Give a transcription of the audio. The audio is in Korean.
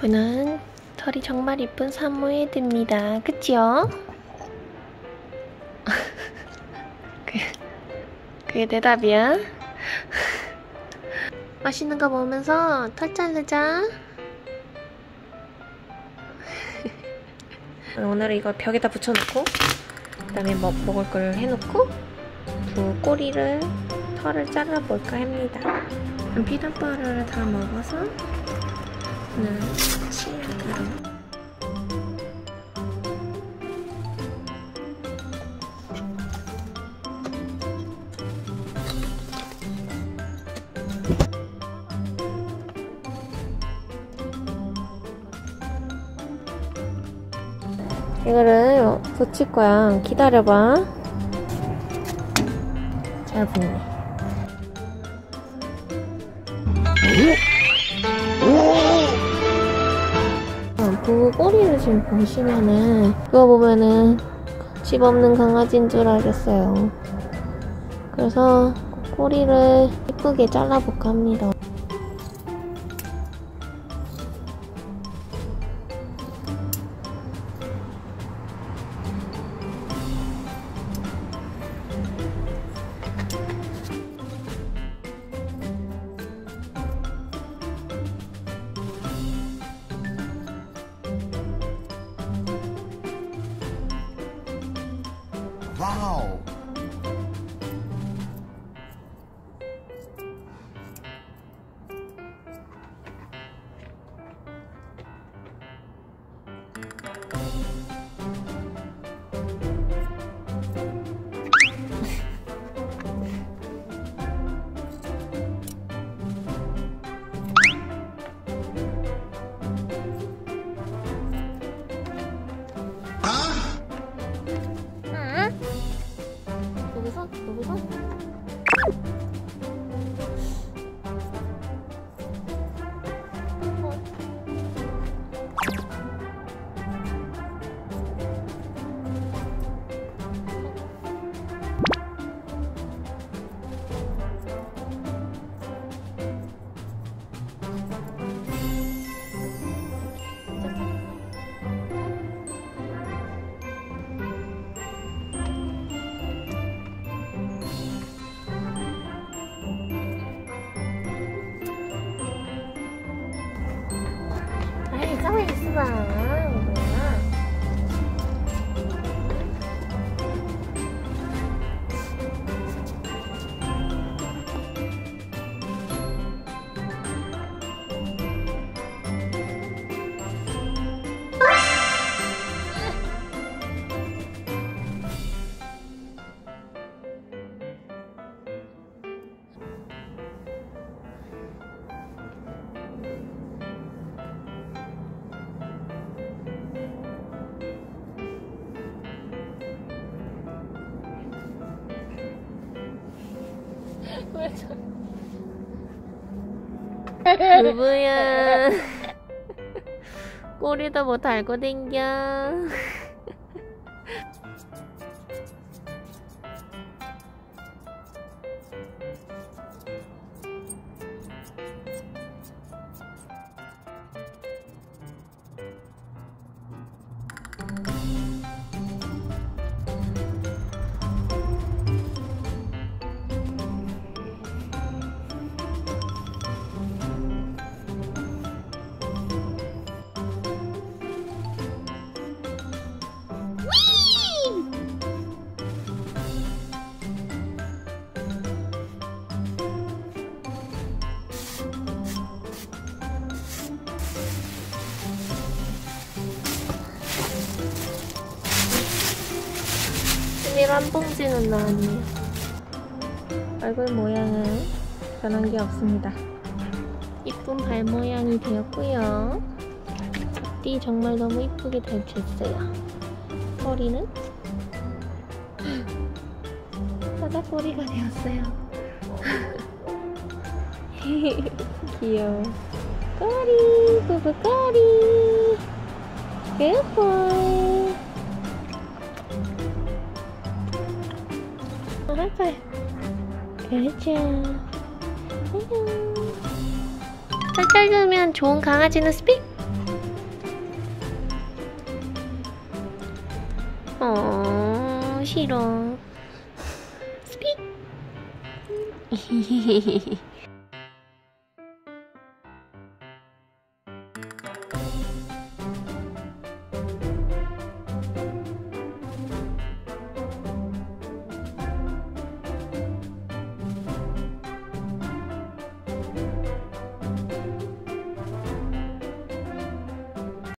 분은 털이 정말 예쁜 사모예드입니다. 그치요? 그게 대답이야? 맛있는 거 먹으면서 털 자르자. 오늘은 이걸 벽에다 붙여놓고 그 다음에 먹을 걸 해놓고 두 꼬리를 털을 잘라볼까 합니다. 피넛버터를 다 먹어서 오늘은 치약으로. 이거를 붙일 거야. 기다려봐. 잘 붙네. 그 꼬리를 지금 보시면은 그거 보면은 집 없는 강아지인 줄 알겠어요. 그래서 그 꼬리를 예쁘게 잘라볼까 합니다. 와우. 누부야 꼬리도 뭐 달고 댕겨. 한 봉지는 나왔네요. 얼굴 모양은 변한 게 없습니다. 이쁜 발 모양이 되었고요. 앞뒤 정말 너무 이쁘게 닮혔어요. 꼬리는 사자꼬리가 되었어요. 귀여워. 꼬리 부부 꼬리. Good boy. 하이파이. 그렇죠. 안녕. 털 자르면 좋은 강아지는 스픽. 싫어. 스픽.